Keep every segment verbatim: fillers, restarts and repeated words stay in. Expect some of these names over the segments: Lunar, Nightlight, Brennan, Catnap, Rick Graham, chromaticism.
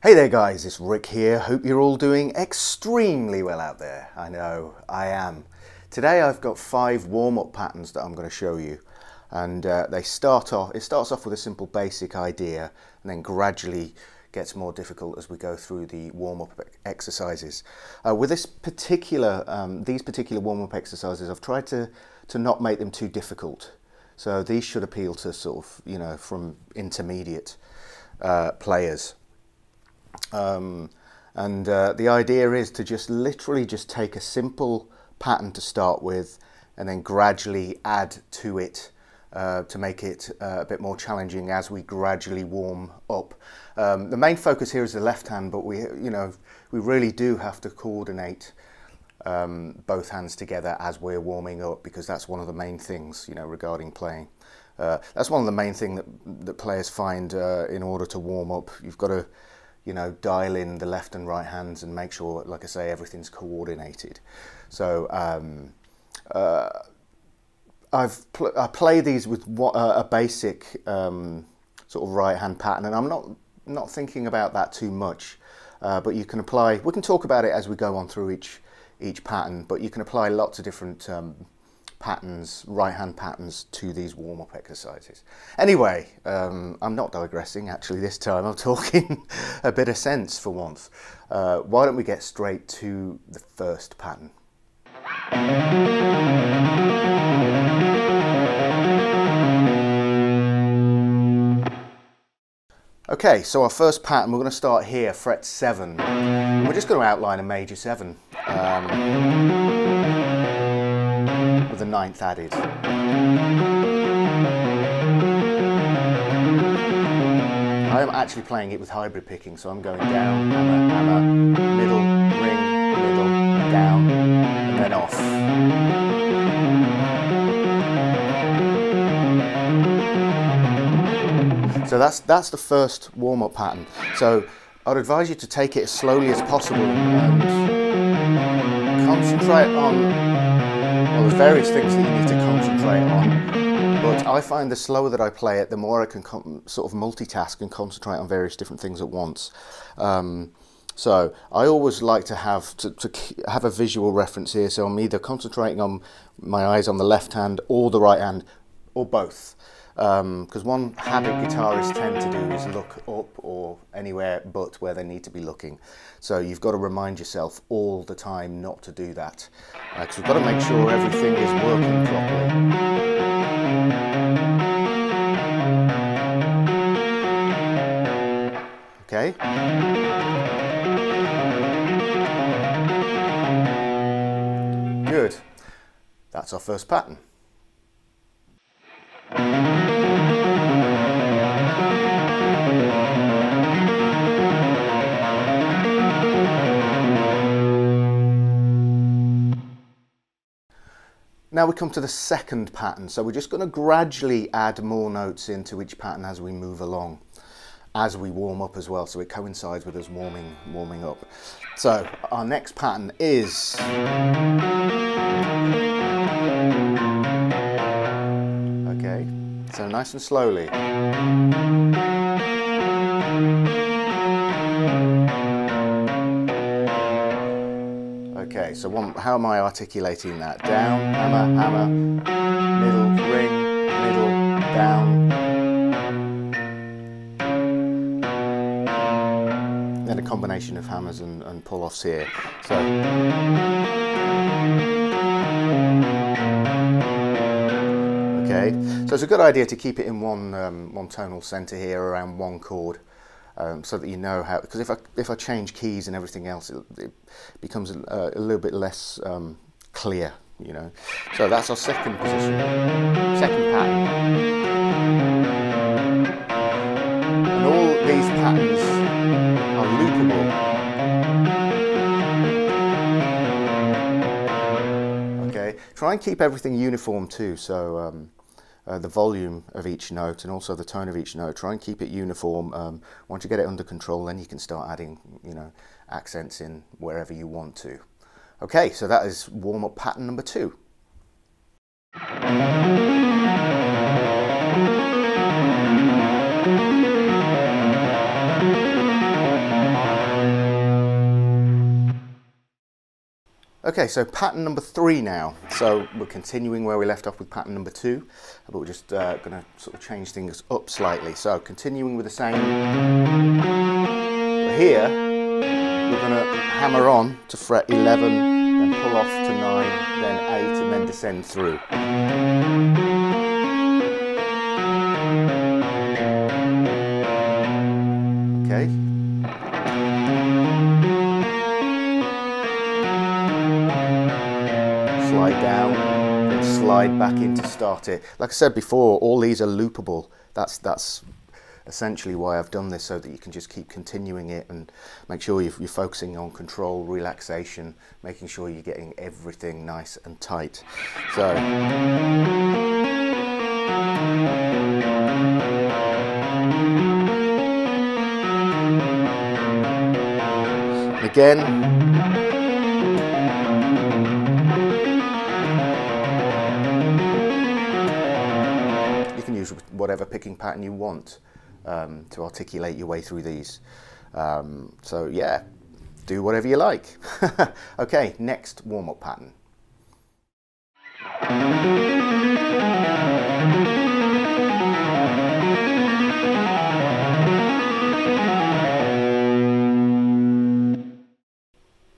Hey there guys, it's Rick here. Hope you're all doing extremely well out there. I know, I am. Today I've got five warm-up patterns that I'm going to show you. And uh, they start off, it starts off with a simple basic idea and then gradually gets more difficult as we go through the warm-up exercises. Uh, with this particular, um, these particular warm-up exercises, I've tried to, to not make them too difficult. So these should appeal to sort of, you know, from intermediate uh, players. Um, and uh, the idea is to just literally just take a simple pattern to start with and then gradually add to it uh, to make it uh, a bit more challenging as we gradually warm up. Um, the main focus here is the left hand, but we, you know, we really do have to coordinate um, both hands together as we're warming up, because that's one of the main things, you know, regarding playing. Uh, that's one of the main thing that, that players find uh, in order to warm up. You've got to you know, dial in the left and right hands and make sure, like I say, everything's coordinated. So um, uh, I've pl I play these with what, uh, a basic um, sort of right hand pattern, and I'm not not thinking about that too much. Uh, but you can apply. We can talk about it as we go on through each each pattern. But you can apply lots of different um, patterns, right hand patterns, to these warm up exercises. Anyway, um, I'm not digressing actually this time, I'm talking a bit of sense for once. Uh, why don't we get straight to the first pattern? Okay, so our first pattern, we're going to start here, fret seven. We're just going to outline a major seven. Um, the ninth added. I am actually playing it with hybrid picking, so I'm going down, hammer, hammer, middle, ring, middle, down, and then off. So that's that's the first warm-up pattern. So I'd advise you to take it as slowly as possible and concentrate on Well, there's various things that you need to concentrate on, but I find the slower that I play it, the more I can sort of multitask and concentrate on various different things at once. Um, so I always like to have to, to have a visual reference here, so I'm either concentrating on my eyes on the left hand or the right hand, or both. Because um, one habit guitarists tend to do is look up or anywhere but where they need to be looking. So you've got to remind yourself all the time not to do that. Because uh, we've got to make sure everything is working properly. Okay? Good. That's our first pattern. Now we come to the second pattern, so we're just going to gradually add more notes into each pattern as we move along, as we warm up as well, so it coincides with us warming, warming up. So our next pattern is okay. So nice and slowly. Okay, so one, how am I articulating that? Down, hammer, hammer, middle, ring, middle, down. Then a combination of hammers and, and pull-offs here. So. Okay, so it's a good idea to keep it in one, um, one tonal centre here, around one chord. Um, so that you know how, because if I, if I change keys and everything else, it, it becomes a, a little bit less um, clear, you know. So that's our second position, second pattern. And all these patterns are loopable. Okay, try and keep everything uniform too, so um, Uh, the volume of each note and also the tone of each note. Try and keep it uniform. Um, once you get it under control, then you can start adding, you know, accents in wherever you want to. Okay, so that is warm-up pattern number two. Okay, so pattern number three now. So we're continuing where we left off with pattern number two, but we're just uh, going to sort of change things up slightly. So continuing with the same, but here we're going to hammer on to fret eleven, then pull off to nine, then eight, and then descend through. Okay. Slide down, then slide back in to start it. Like I said before, all these are loopable. That's that's essentially why I've done this, so that you can just keep continuing it and make sure you're, you're focusing on control, relaxation, making sure you're getting everything nice and tight. So. Again. Whatever picking pattern you want um, to articulate your way through these. Um, so yeah, do whatever you like. Okay, next warm-up pattern.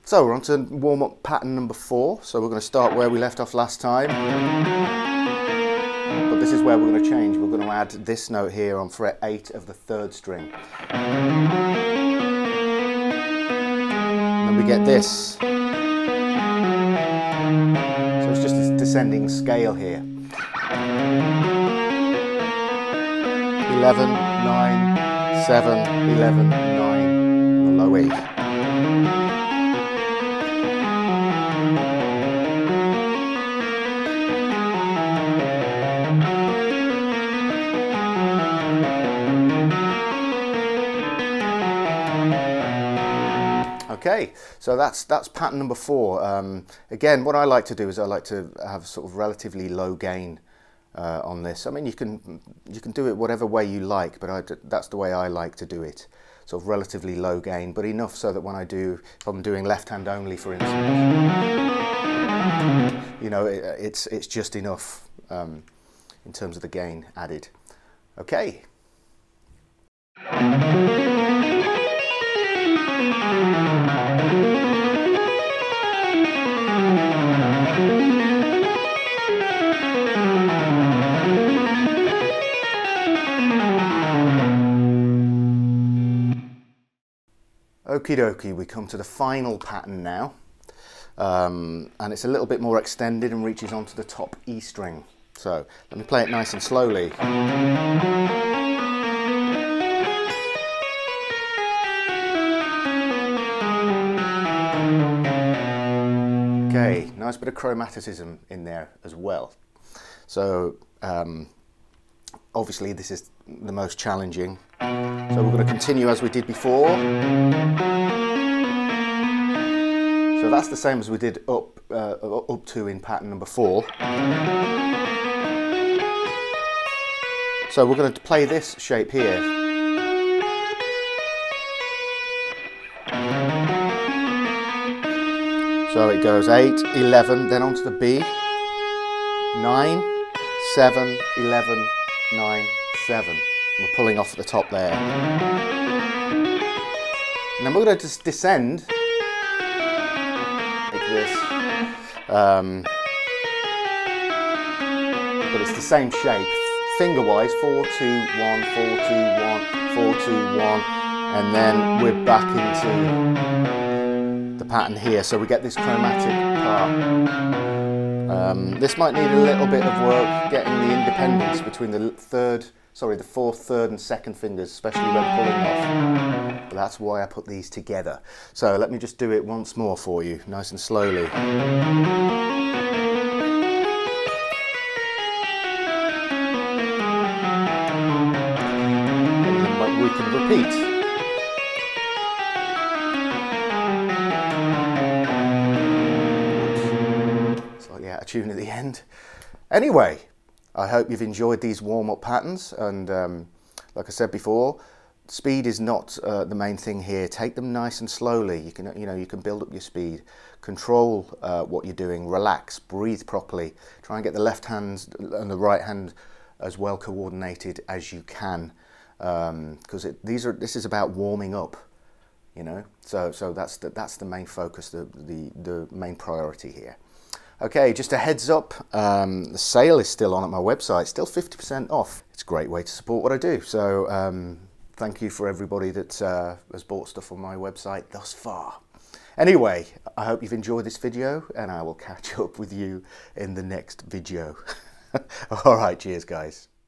So we're on to warm-up pattern number four. So we're going to start where we left off last time. This is where we're going to change. We're going to add this note here on fret eight of the third string. And we get this. So it's just a descending scale here. eleven, nine, seven, eleven, nine, and the low E. Okay, so that's that's pattern number four. Um, again, what I like to do is I like to have sort of relatively low gain uh, on this. I mean, you can you can do it whatever way you like, but I, that's the way I like to do it. Sort of relatively low gain, but enough so that when I do, if I'm doing left hand only, for instance, you know, it, it's it's just enough um, in terms of the gain added. Okay. Okie dokie, we come to the final pattern now, um, and it's a little bit more extended and reaches onto the top E string. So let me play it nice and slowly. Okay, nice bit of chromaticism in there as well. So um, obviously this is the most challenging. So we're going to continue as we did before. So that's the same as we did up, uh, up to in pattern number four. So we're going to play this shape here. So it goes eight, eleven, then onto the B. nine, seven, eleven, nine, seven. We're pulling off at the top there. And then we're going to just descend like this. Um, but it's the same shape, finger-wise, four, two, one, four, two, one, four, two, one, and then we're back into the pattern here. So we get this chromatic part. Um, this might need a little bit of work getting the independence between the third. Sorry, the fourth, third and second fingers, especially when pulling off. But that's why I put these together. So let me just do it once more for you, nice and slowly. But we can repeat. Slightly out of tune at the end. Anyway. I hope you've enjoyed these warm-up patterns, and um, like I said before, Speed is not uh, the main thing here. Take them nice and slowly. You can, you know, you can build up your speed. Control uh, what you're doing. Relax. Breathe properly. Try and get the left hand and the right hand as well coordinated as you can, because um, these are. This is about warming up. You know, so so that's the, that's the main focus, the the the main priority here. Okay, just a heads up, um, the sale is still on at my website, still fifty percent off. It's a great way to support what I do. So um, thank you for everybody that uh, has bought stuff on my website thus far. Anyway, I hope you've enjoyed this video, and I will catch up with you in the next video. All right, cheers guys.